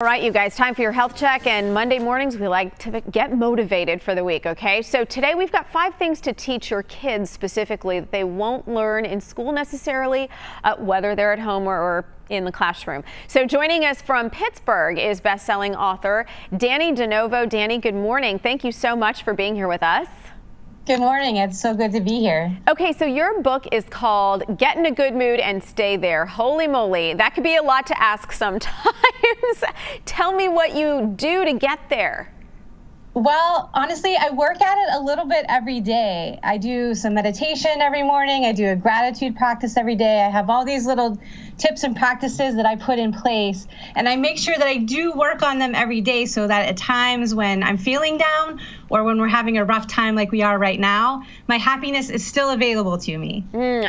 All right, you guys, time for your health check, and Monday mornings we like to get motivated for the week, okay? So today we've got 5 things to teach your kids specifically that they won't learn in school necessarily, whether they're at home or in the classroom. So joining us from Pittsburgh is best-selling author Dannie De Novo. Dannie, good morning. Thank you so much for being here with us. Good morning. It's so good to be here. Okay, so your book is called Get in a Good Mood and Stay There. Holy moly, that could be a lot to ask sometimes. Tell me what you do to get there. Well, honestly, I work at it a little bit every day. I do some meditation every morning. I do a gratitude practice every day. I have all these little tips and practices that I put in place, and I make sure that I do work on them every day so that at times when I'm feeling down or when we're having a rough time like we are right now, my happiness is still available to me.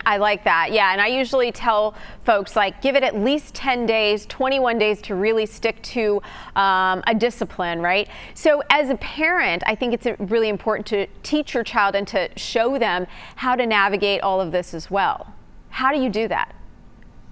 I like that. Yeah, and I usually tell folks, like, give it at least 10 days, 21 days to really stick to a discipline, right? So as a parent, I think it's really important to teach your child and to show them how to navigate all of this as well. How do you do that?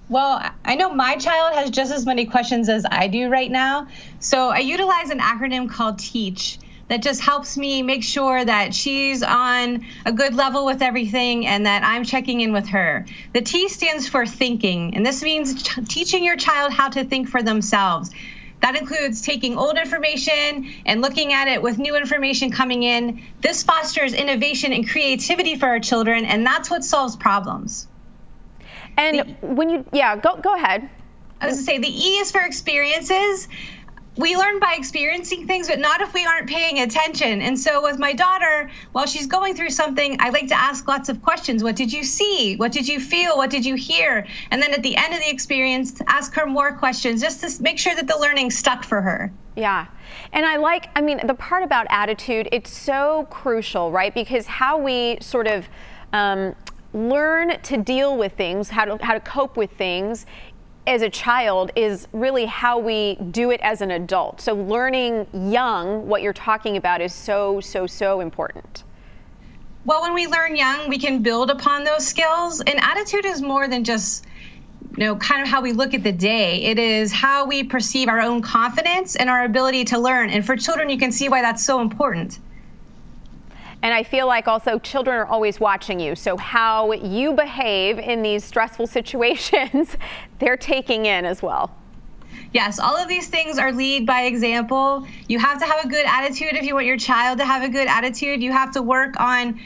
Well, I know my child has just as many questions as I do right now, so I utilize an acronym called TEACH that just helps me make sure that she's on a good level with everything and that I'm checking in with her. The T stands for thinking, and this means teaching your child how to think for themselves. That includes taking old information and looking at it with new information coming in. This fosters innovation and creativity for our children, and that's what solves problems. And when you, yeah, go ahead. I was gonna say the E is for experiences. We learn by experiencing things, but not if we aren't paying attention. And so with my daughter, while she's going through something, I like to ask lots of questions. What did you see? What did you feel? What did you hear? And then at the end of the experience, ask her more questions just to make sure that the learning stuck for her. Yeah. And I mean, the part about attitude, it's so crucial, right? Because how we sort of learn to deal with things, how to cope with things, as a child is really how we do it as an adult. So learning young what you're talking about is so, so, so important. Well, when we learn young, we can build upon those skills. And attitude is more than just, you know, kind of how we look at the day. It is how we perceive our own confidence and our ability to learn. And for children, you can see why that's so important. And I feel like also children are always watching you. So how you behave in these stressful situations, they're taking in as well. Yes, all of these things are lead by example. You have to have a good attitude if you want your child to have a good attitude. You have to work on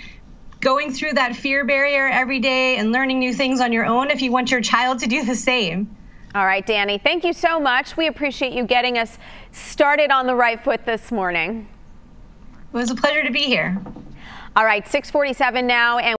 going through that fear barrier every day and learning new things on your own if you want your child to do the same. All right, Dannie, thank you so much. We appreciate you getting us started on the right foot this morning. It was a pleasure to be here. All right, 6:47 now. And